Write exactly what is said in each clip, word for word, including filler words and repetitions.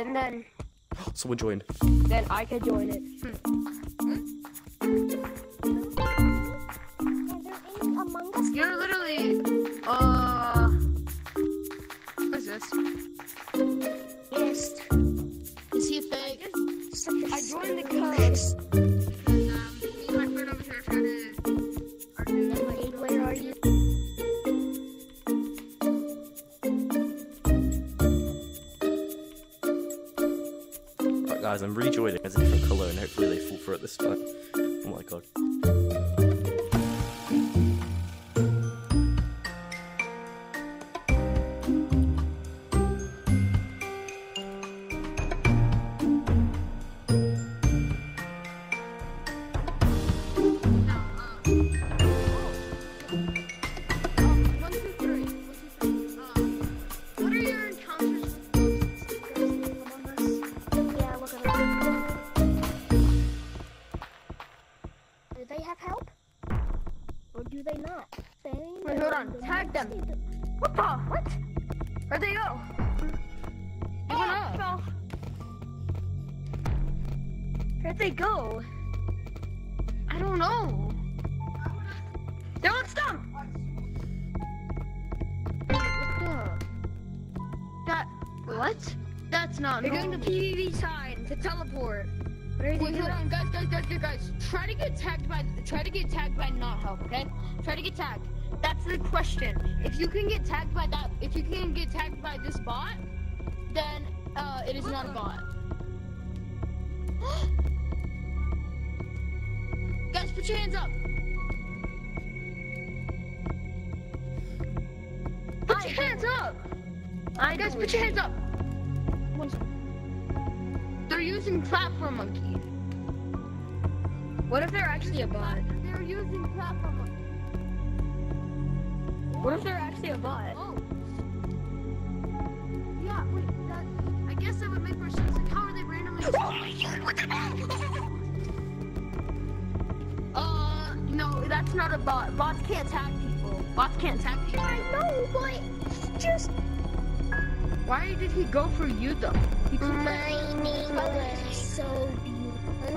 And then... Someone joined. Then I could join it. Among Us? You're literally... Uh... What is this? Yes. Is he a fake? I joined the code. And, um, me and my friend over here trying to... Argue. Wait, where are you? Alright guys, I'm rejoining as a different colour and hopefully they fall for it this time. Oh my god. What the? What? Where'd they go? They yeah, went up. Where'd they go? I don't know. They're on stump! What the? That... What? That's not They're normal. Doing the P V V sign to teleport. Wait, hold on, guys, guys, guys, guys, guys. Try to get tagged by... Try to get tagged by not help, okay? Try to get tagged. That's the question. If you can get tagged by that, if you can get tagged by this bot, then uh, it is not a bot. Guys, put your hands up. Put I your hands up. I Guys, put your hands up. They're using Platform Monkey. What if they're actually a bot? They're using Platform Monkey. What if they're actually a bot? Oh. Yeah, wait, that... I guess that would make more sense. Like, how are they randomly... Oh my god, what the hell? Uh, no, that's not a bot. Bots can't tag people. Bots can't tag people. I know, but... Just... Why did he go for you, though? He my name was so beautiful.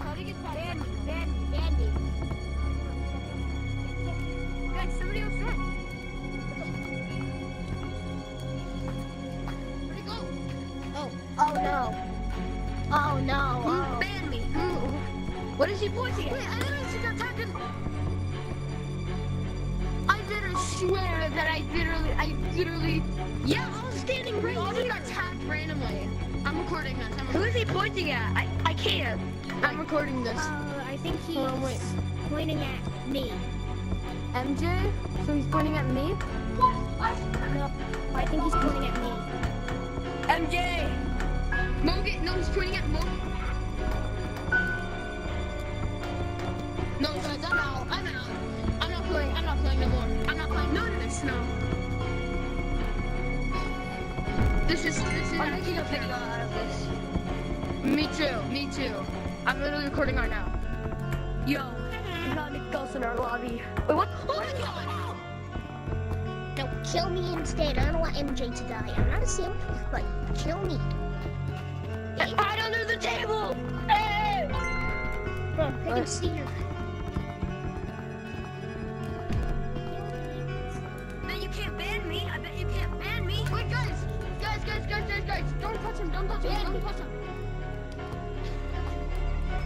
How do you get banned? Banned, banned. Somebody else said. Where'd it go? Oh. Oh no. Oh no. Oh. Ban me. Ooh. What is he pointing at? Wait, I literally just got tagged in. I literally swear that I literally, I literally. Yeah, I was standing right here. We all got tagged randomly. I'm recording this. I'm recording. Who is he pointing at? I, I can't. I'm recording this. Uh, I think he's oh, pointing at me. M J? So he's pointing at me? No, I think he's pointing at me. M J! Mogus, no, he's pointing at Mogus. No, guys, I'm out, I'm out. I'm not playing, I'm not playing no more. I'm not playing none of this, no. This is, this is, I need to pick a lot out of this. Me too, me too. I'm literally recording right now. Yo. We got any ghosts in our lobby. Wait, what? Oh my god! No, kill me instead. I don't want M J to die. I'm not a simp, but kill me. Hey. Hide under the table! Hey! Bro, I can see you. Man, you can't ban me. I bet you can't ban me. Wait, guys! Guys, guys, guys, guys, guys! Don't touch him, don't touch him, ban don't touch him.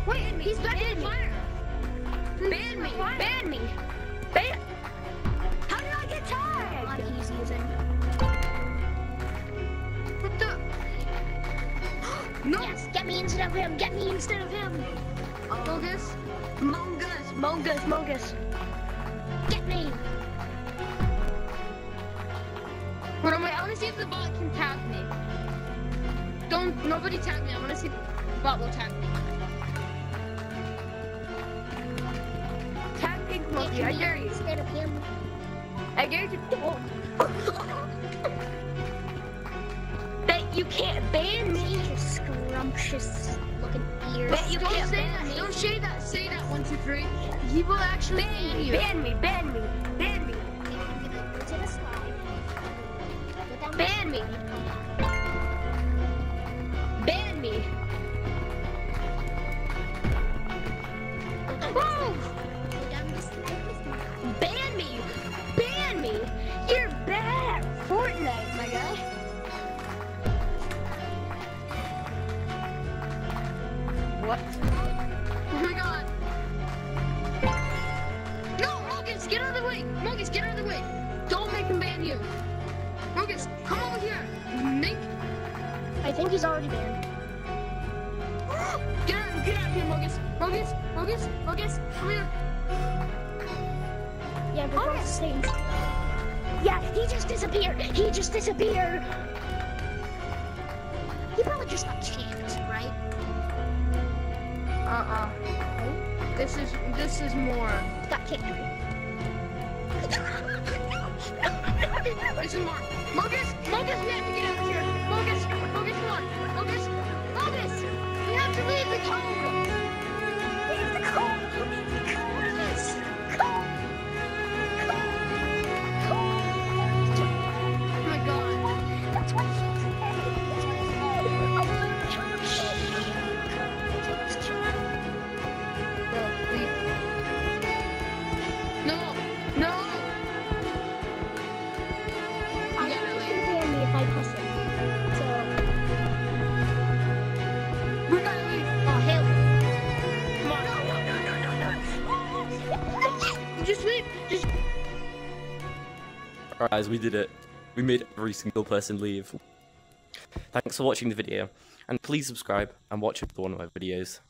Wait, ban he's back in fire! Ban me! Ban me! Ban! How did I get tagged? A lot of easy as I know. What the? No! Yes, get me instead of him! Get me instead of him! Oh. Mogus? Mogus! Mogus! Mogus! Get me! What am I? I want to see if the bot can tag me. Don't, nobody tag me. I want to see if the bot will tag me. Monkey, I dare you. Instead of him. I dare you. Oh. Bet you can't ban me. Your scrumptious looking ears. Bet you don't can't ban me. Don't say that. Say that one, two, three. He will actually ban me. Ban me. Ban me. Ban me. Ban me. Ban me. what? Oh my god. No, Mogus, get out of the way. Mogus, get out of the way. Don't make him ban you. Mogus, come over here. Mink. I think he's already banned. Get out, get out of here, Mogus. Mogus, Mogus, Mogus, come here. Yeah, but Mogus. Yeah, he just disappeared. He just disappeared. He probably just got camped, right? Uh-uh. Oh. This is, this is more. Got kicked. No, no, no, no. This is more. Mogus, Mogus, we have to get out of here. Mogus, Mogus, come on. Mogus, Mogus, we have to leave the code. Leave the code. You need the code. Yes. Code. Code. Code. Oh my god. That's what he guys, we did it. We made every single person leave. Thanks for watching the video, and please subscribe and watch another one of my videos.